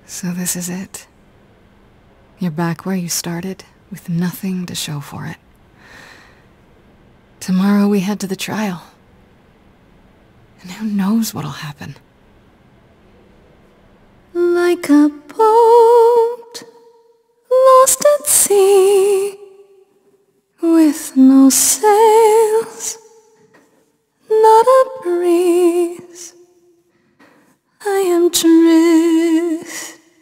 So this is it. You're back where you started, with nothing to show for it. Tomorrow we head to the trial. And who knows what'll happen. Like a boat lost at sea, with no sails, not a breeze, I am drifting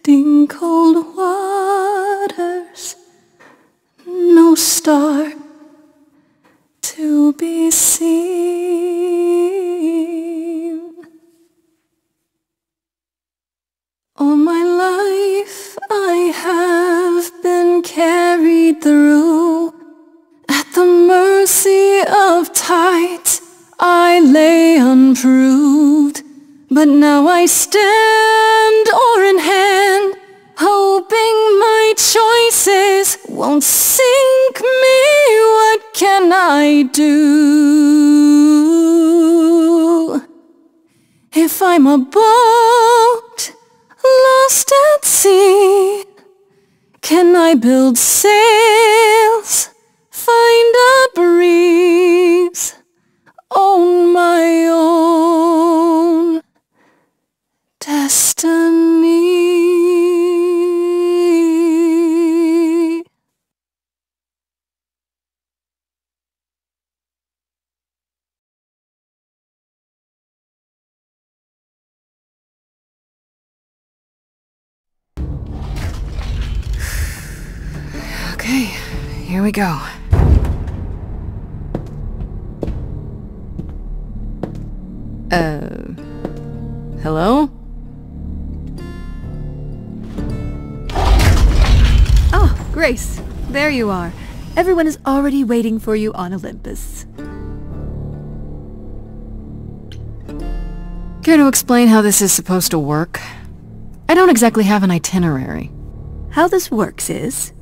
in cold waters, no star to be seen. All my life I have been carried through, at the mercy of tides I lay unproved. But now I stand, oar in hand, hoping my choices won't sink me. What can I do? If I'm a boat lost at sea, can I build sails, find a breeze on my own destiny? Okay, here we go. Hello? Grace, there you are. Everyone is already waiting for you on Olympus. Care to explain how this is supposed to work? I don't exactly have an itinerary. How this works is,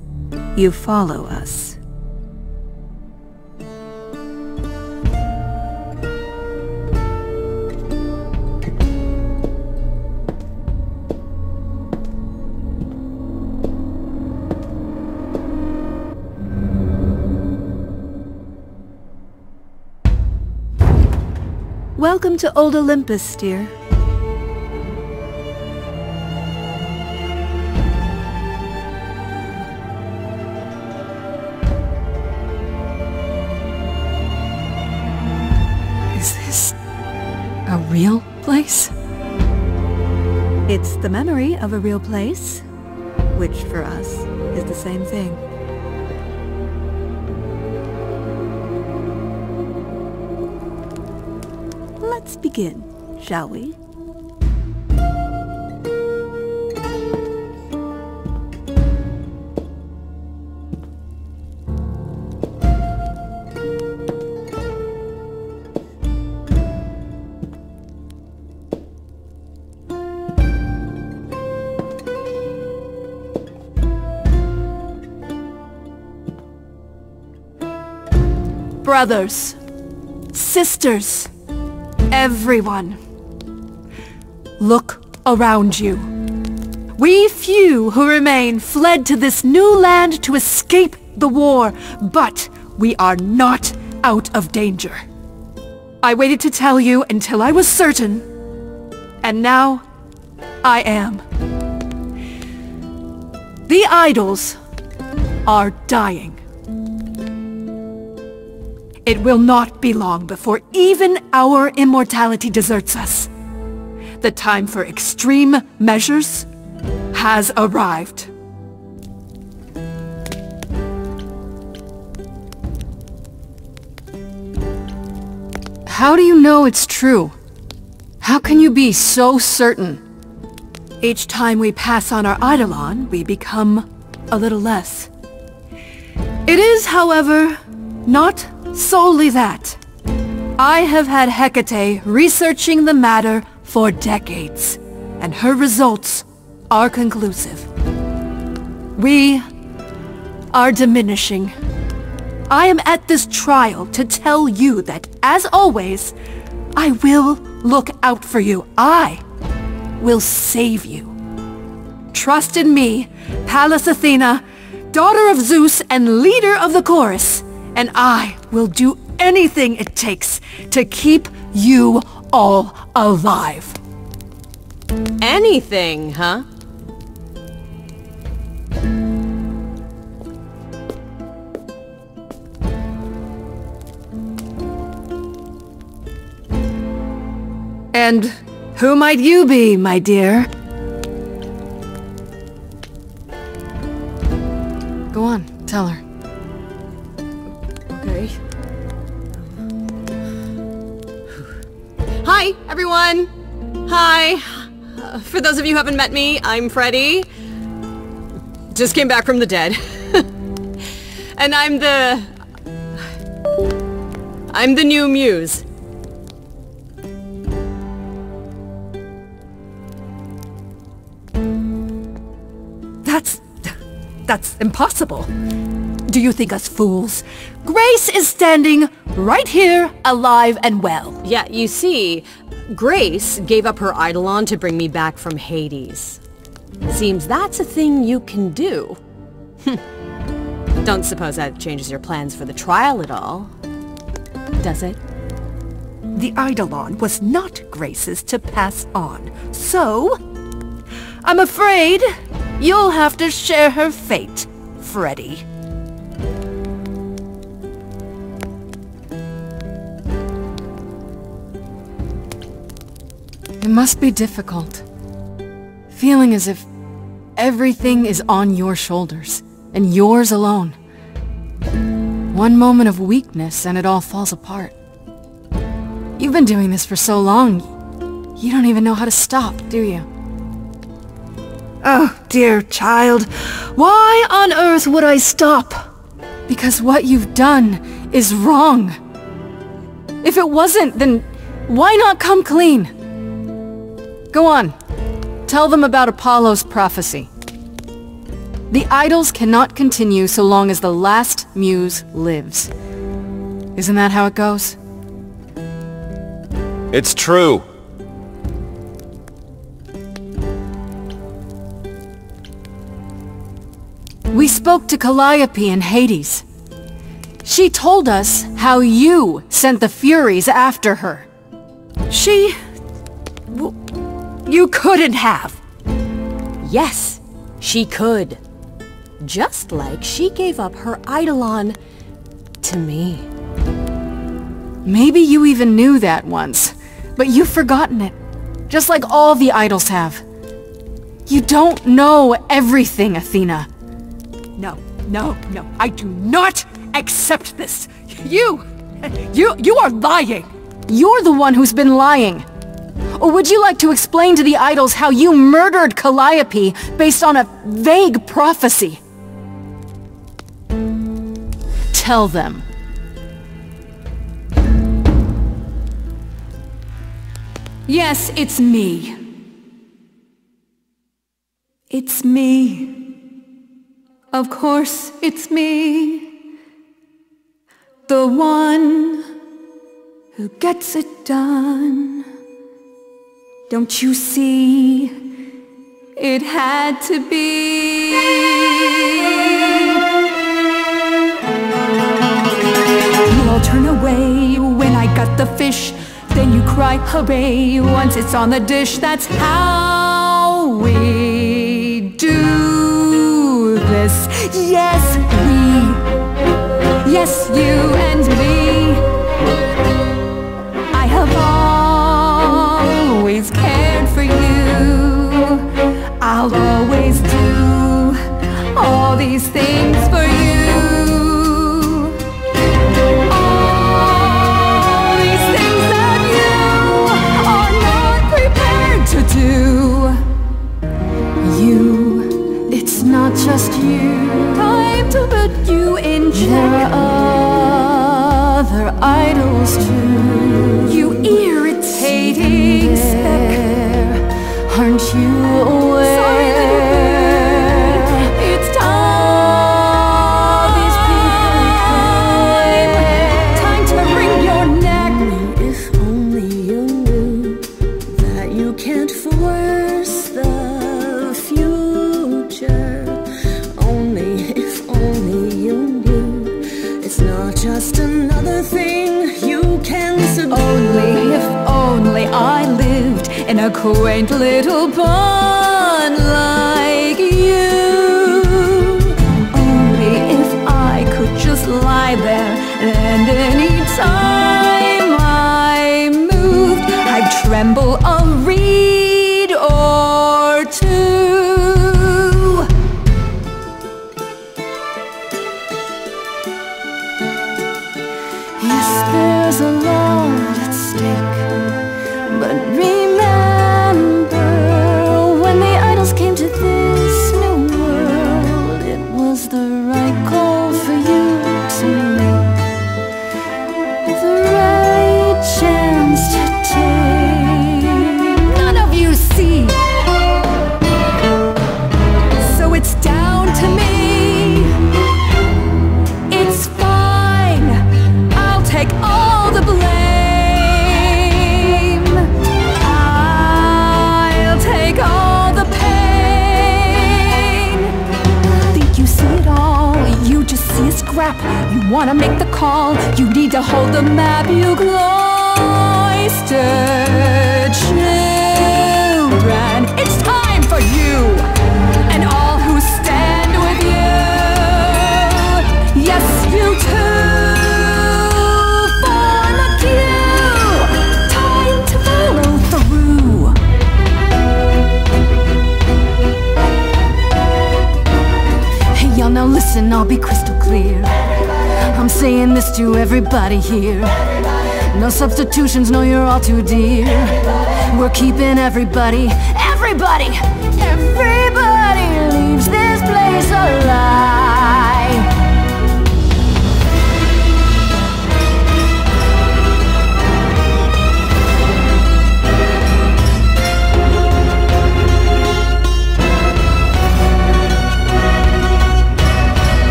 you follow us. Welcome to Old Olympus, dear. Is this a real place? It's the memory of a real place, which for us is the same thing. Let's begin, shall we? Brothers, sisters, everyone, look around you. We few who remain fled to this new land to escape the war, but we are not out of danger. I waited to tell you until I was certain, and now I am. The idols are dying. It will not be long before even our immortality deserts us. The time for extreme measures has arrived. How do you know it's true? How can you be so certain? Each time we pass on our Eidolon, we become a little less. It is, however, not solely that. I have had Hecate researching the matter for decades, and her results are conclusive. We are diminishing. I am at this trial to tell you that, as always, I will look out for you. I will save you. Trust in me, Pallas Athena, daughter of Zeus and leader of the chorus. And I will do anything it takes to keep you all alive. Anything, huh? And who might you be, my dear? Go on, tell her. Hi, everyone! Hi! For those of you who haven't met me, I'm Freddy. Just came back from the dead. And I'm the new muse. That's impossible. Do you think us fools? Grace is standing right here, alive and well. Yeah, you see, Grace gave up her Eidolon to bring me back from Hades. Seems that's a thing you can do. Don't suppose that changes your plans for the trial at all, does it? The Eidolon was not Grace's to pass on, so I'm afraid you'll have to share her fate, Freddy. It must be difficult. Feeling as if everything is on your shoulders, and yours alone. One moment of weakness and it all falls apart. You've been doing this for so long, you don't even know how to stop, do you? Oh, dear child. Why on earth would I stop? Because what you've done is wrong. If it wasn't, then why not come clean? Go on. Tell them about Apollo's prophecy. The idols cannot continue so long as the last muse lives. Isn't that how it goes? It's true. We spoke to Calliope in Hades. She told us how you sent the Furies after her. You couldn't have! Yes, she could. Just like she gave up her Eidolon to me. Maybe you even knew that once, but you've forgotten it. Just like all the idols have. You don't know everything, Athena. No, I do not accept this! You are lying! You're the one who's been lying. Or would you like to explain to the idols how you murdered Calliope based on a vague prophecy? Tell them. Yes, it's me. It's me. Of course, it's me. The one who gets it done. Don't you see? It had to be. You all turn away when I got the fish. Then you cry, hooray, once it's on the dish. That's how we do this. Yes, we. Yes, you and me. I have always cared for you. I'll always do all these things for you. You, it's not just you. Time to put you in check. There are other idols too. You irritating speck. Aren't you aware? Sorry, little bird. It's time. All these people. Time to wring your neck. If only you knew that you can't force. Just another thing you can subdue. Only if only I lived in a quaint little barn like you. Only if I could just lie there, and any time I moved, I'd tremble a reed or two. There's a lot at stake, but remember when the idols came to this new world, it was the right call for you to make, the right chance to take. None of you see, so it's down to me. You wanna make the call, you need to hold the map, you cloistered children. It's time for you, and all who stand with you. Yes, you too, form a queue. Time to follow through. Hey y'all, now listen, I'll be crystal clear. I'm saying this to everybody here. Everybody. No substitutions, no, you're all too dear. Everybody. We're keeping everybody, everybody, everybody leaves this place alive.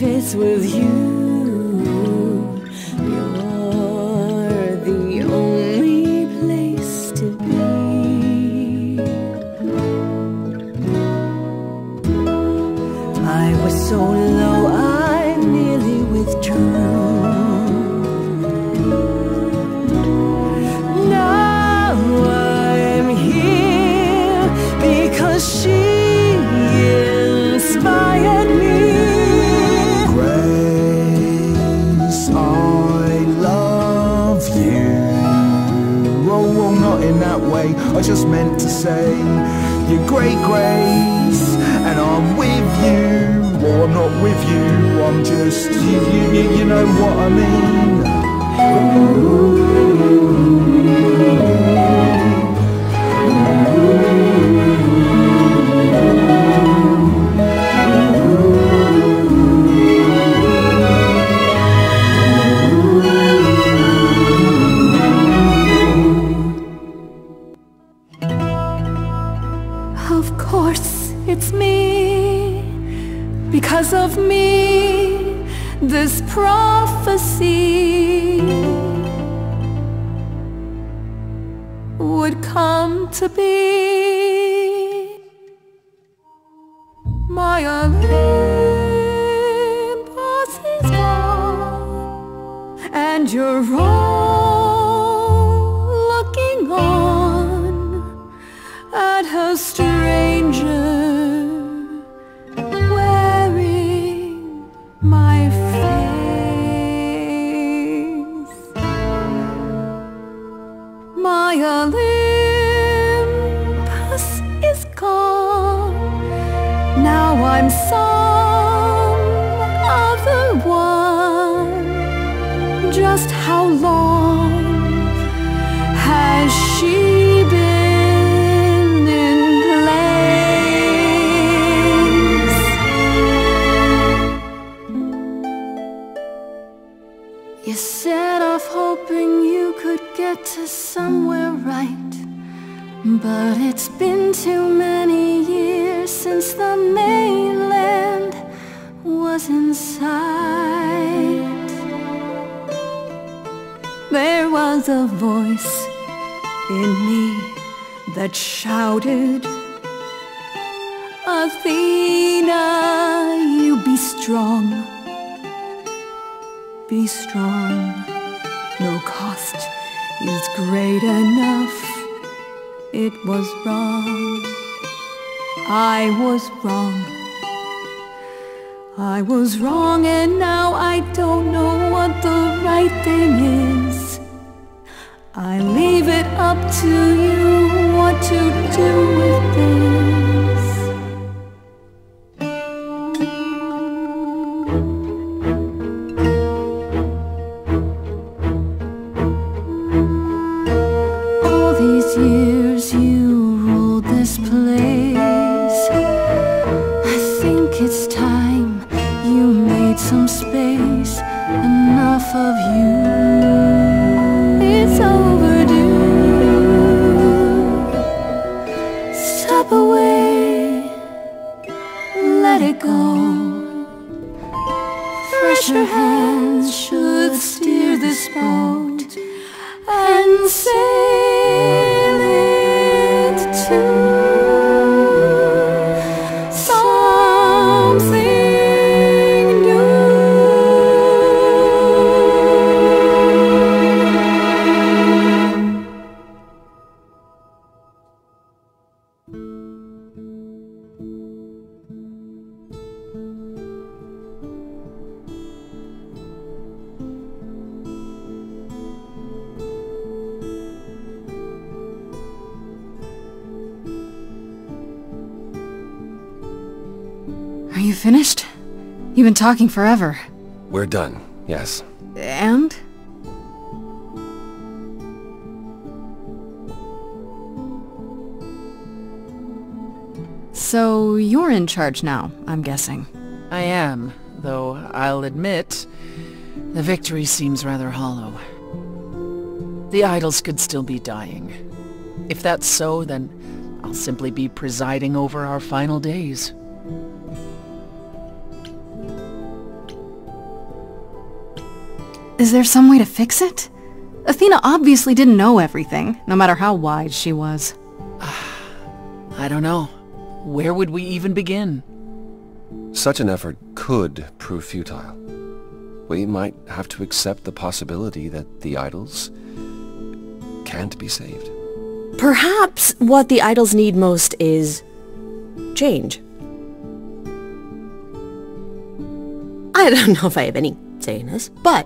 It's with you, you're the only place to be. I was so low, I nearly withdrew. Now I'm here because she inspired me. I love say your great grace, and I'm with you. Well, I'm not with you, I'm just you know what I mean. Of me, this prophecy would come to be. My Olympus is gone, and you're all looking on at her stranger. Olympus is gone. Now I'm some other one. Just how long has she been in place? You set off hoping you could get to somewhere right, but it's been too many years since the mainland was in sight. There was a voice in me that shouted, Athena, you be strong. Be strong, no cost is great enough. It was wrong, I was wrong, I was wrong, and now I don't know what the right thing is. I leave it up to you what to do with this. Finished? You've been talking forever. We're done, yes. And? So you're in charge now, I'm guessing. I am, though I'll admit, the victory seems rather hollow. The idols could still be dying. If that's so, then I'll simply be presiding over our final days. Is there some way to fix it? Athena obviously didn't know everything, no matter how wise she was. I don't know. Where would we even begin? Such an effort could prove futile. We might have to accept the possibility that the idols can't be saved. Perhaps what the idols need most is change. I don't know if I have any say in this, but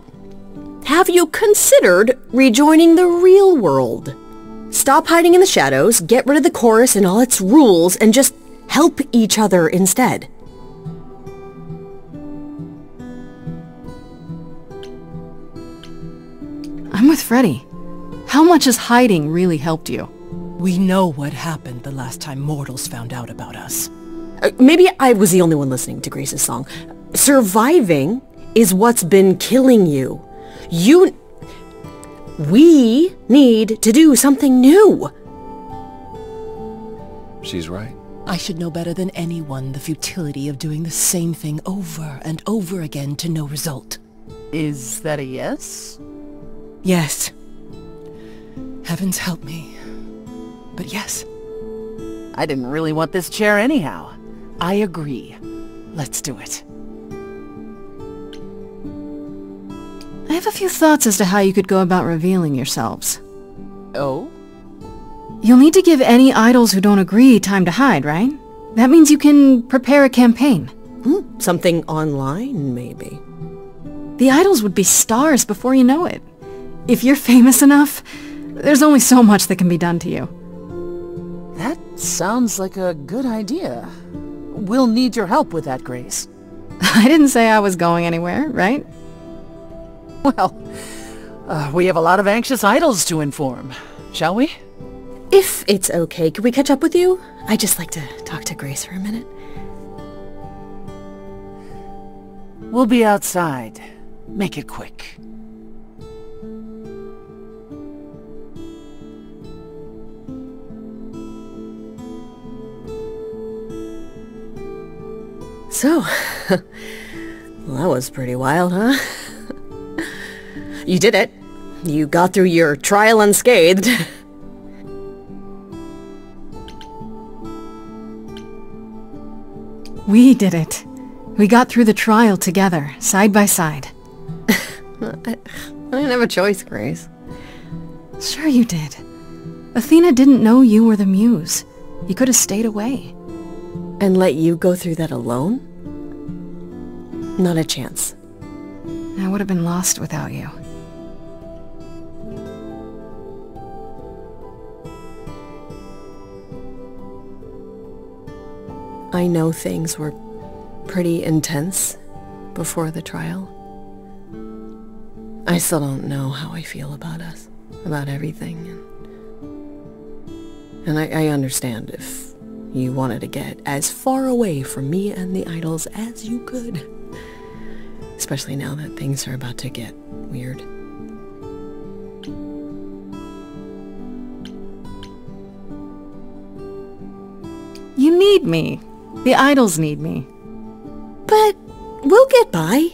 have you considered rejoining the real world? stop hiding in the shadows, get rid of the chorus and all its rules, and just help each other instead. I'm with Freddy. How much has hiding really helped you? We know what happened the last time mortals found out about us. Maybe I was the only one listening to Grace's song. Surviving is what's been killing you. We need to do something new. She's right. I should know better than anyone the futility of doing the same thing over and over again to no result. Is that a yes? Yes. Heavens help me. But yes. I didn't really want this chair anyhow. I agree. Let's do it. I have a few thoughts as to how you could go about revealing yourselves. Oh? You'll need to give any idols who don't agree time to hide, right? That means you can prepare a campaign. Something online, maybe. The idols would be stars before you know it. If you're famous enough, there's only so much that can be done to you. That sounds like a good idea. We'll need your help with that, Grace. I didn't say I was going anywhere, right? Well, we have a lot of anxious idols to inform, shall we? If it's okay, can we catch up with you? I'd just like to talk to Grace for a minute. We'll be outside. Make it quick. So, well, that was pretty wild, huh? You did it. You got through your trial unscathed. We did it. We got through the trial together, side by side. I didn't have a choice, Grace. Sure you did. Athena didn't know you were the muse. You could have stayed away. And let you go through that alone? Not a chance. I would have been lost without you. I know things were pretty intense before the trial. I still don't know how I feel about us, about everything. And I understand if you wanted to get as far away from me and the idols as you could. Especially now that things are about to get weird. You need me. The idols need me. But we'll get by.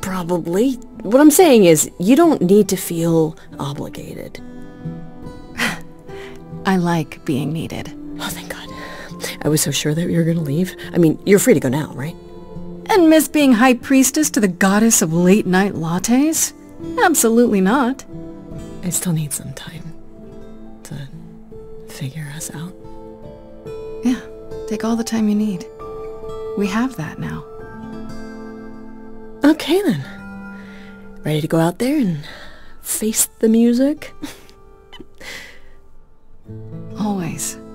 Probably. What I'm saying is, you don't need to feel obligated. I like being needed. Oh, thank God. I was so sure that you were gonna leave. I mean, you're free to go now, right? And miss being high priestess to the goddess of late-night lattes? Absolutely not. I still need some time to figure us out. Yeah, take all the time you need. We have that now. Okay then. Ready to go out there and face the music? Always.